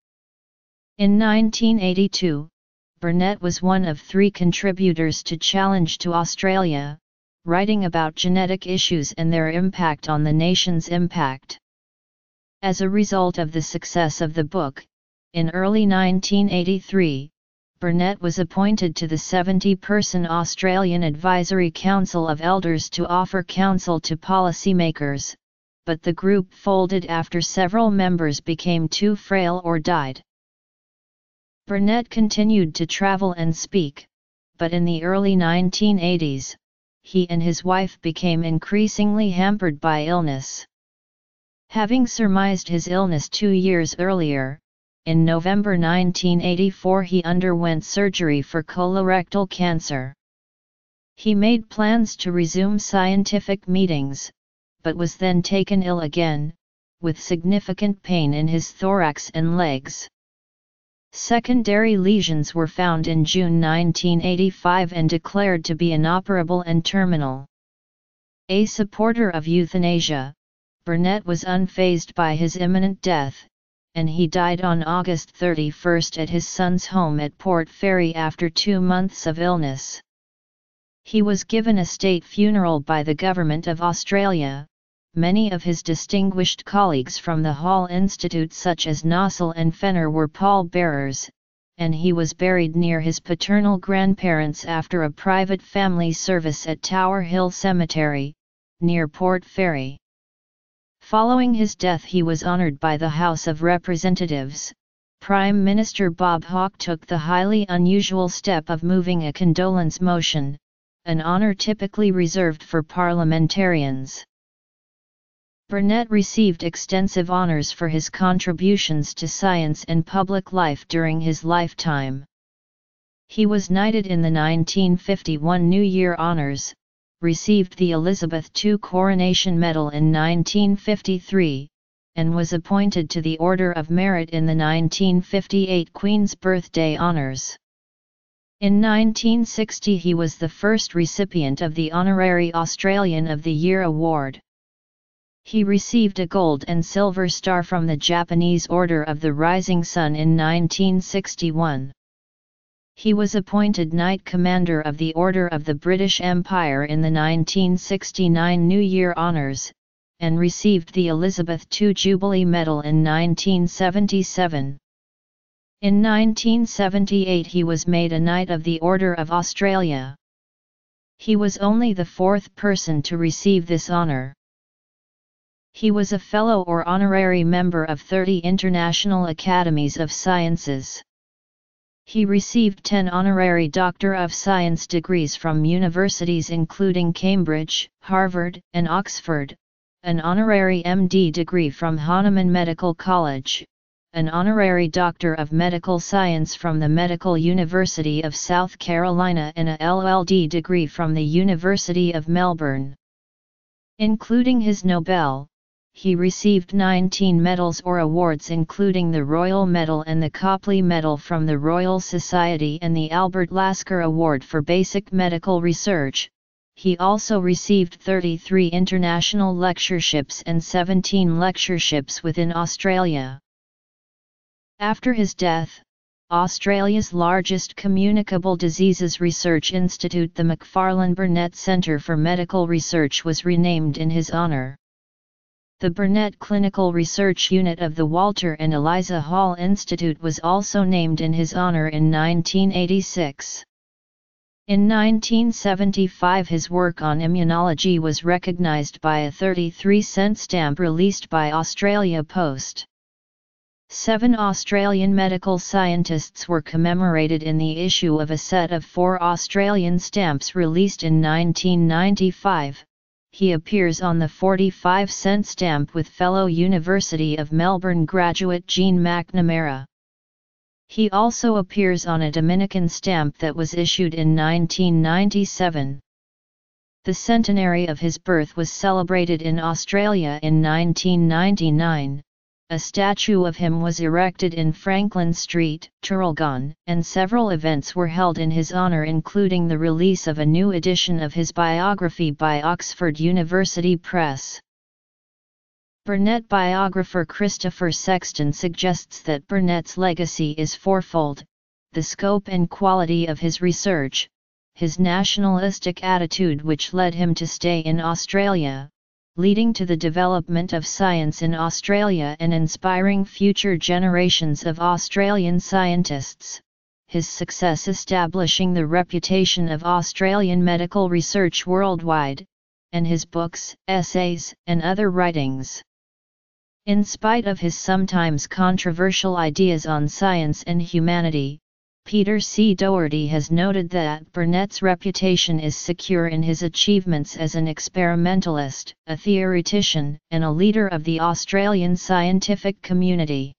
In nineteen eighty-two, Burnet was one of three contributors to Challenge to Australia, writing about genetic issues and their impact on the nation's impact. As a result of the success of the book, in early nineteen eighty-three, Burnet was appointed to the seventy-person Australian Advisory Council of Elders to offer counsel to policymakers, but the group folded after several members became too frail or died. Burnet continued to travel and speak, but in the early nineteen eighties, he and his wife became increasingly hampered by illness. Having surmised his illness two years earlier, in November nineteen eighty-four he underwent surgery for colorectal cancer. He made plans to resume scientific meetings, but was then taken ill again, with significant pain in his thorax and legs. Secondary lesions were found in June nineteen eighty-five and declared to be inoperable and terminal. A supporter of euthanasia, Burnet was unfazed by his imminent death, and he died on August thirty-first at his son's home at Port Fairy after two months of illness. He was given a state funeral by the Government of Australia. Many of his distinguished colleagues from the Hall Institute such as Nossal and Fenner were pall-bearers, and he was buried near his paternal grandparents after a private family service at Tower Hill Cemetery, near Port Fairy. Following his death he was honoured by the House of Representatives. Prime Minister Bob Hawke took the highly unusual step of moving a condolence motion, an honour typically reserved for parliamentarians. Burnet received extensive honours for his contributions to science and public life during his lifetime. He was knighted in the nineteen fifty-one New Year Honours, received the Elizabeth the Second Coronation Medal in nineteen fifty-three, and was appointed to the Order of Merit in the nineteen fifty-eight Queen's Birthday Honours. In nineteen sixty he was the first recipient of the Honorary Australian of the Year Award. He received a gold and silver star from the Japanese Order of the Rising Sun in nineteen sixty-one. He was appointed Knight Commander of the Order of the British Empire in the nineteen sixty-nine New Year Honours, and received the Elizabeth the Second Jubilee Medal in nineteen seventy-seven. In nineteen seventy-eight he was made a Knight of the Order of Australia. He was only the fourth person to receive this honour. He was a fellow or honorary member of thirty international academies of sciences. He received ten honorary Doctor of Science degrees from universities including Cambridge, Harvard, and Oxford, an honorary M D degree from Hahnemann Medical College, an honorary Doctor of Medical Science from the Medical University of South Carolina, and a L L D degree from the University of Melbourne. Including his Nobel, he received nineteen medals or awards including the Royal Medal and the Copley Medal from the Royal Society and the Albert Lasker Award for Basic Medical Research. He also received thirty-three international lectureships and seventeen lectureships within Australia. After his death, Australia's largest communicable diseases research institute, the Macfarlane Burnet Centre for Medical Research, was renamed in his honour. The Burnet Clinical Research Unit of the Walter and Eliza Hall Institute was also named in his honour in nineteen eighty-six. In nineteen seventy-five his work on immunology was recognised by a thirty-three cent stamp released by Australia Post. Seven Australian medical scientists were commemorated in the issue of a set of four Australian stamps released in nineteen ninety-five. He appears on the forty-five cent stamp with fellow University of Melbourne graduate Jean McNamara. He also appears on a Dominican stamp that was issued in nineteen ninety-seven. The centenary of his birth was celebrated in Australia in nineteen ninety-nine. A statue of him was erected in Franklin Street, Traralgon, and several events were held in his honour including the release of a new edition of his biography by Oxford University Press. Burnet biographer Christopher Sexton suggests that Burnet's legacy is fourfold: the scope and quality of his research, his nationalistic attitude which led him to stay in Australia, leading to the development of science in Australia and inspiring future generations of Australian scientists, his success establishing the reputation of Australian medical research worldwide, and his books, essays, and other writings. In spite of his sometimes controversial ideas on science and humanity, Peter C. Doherty has noted that Burnet's reputation is secure in his achievements as an experimentalist, a theoretician, and a leader of the Australian scientific community.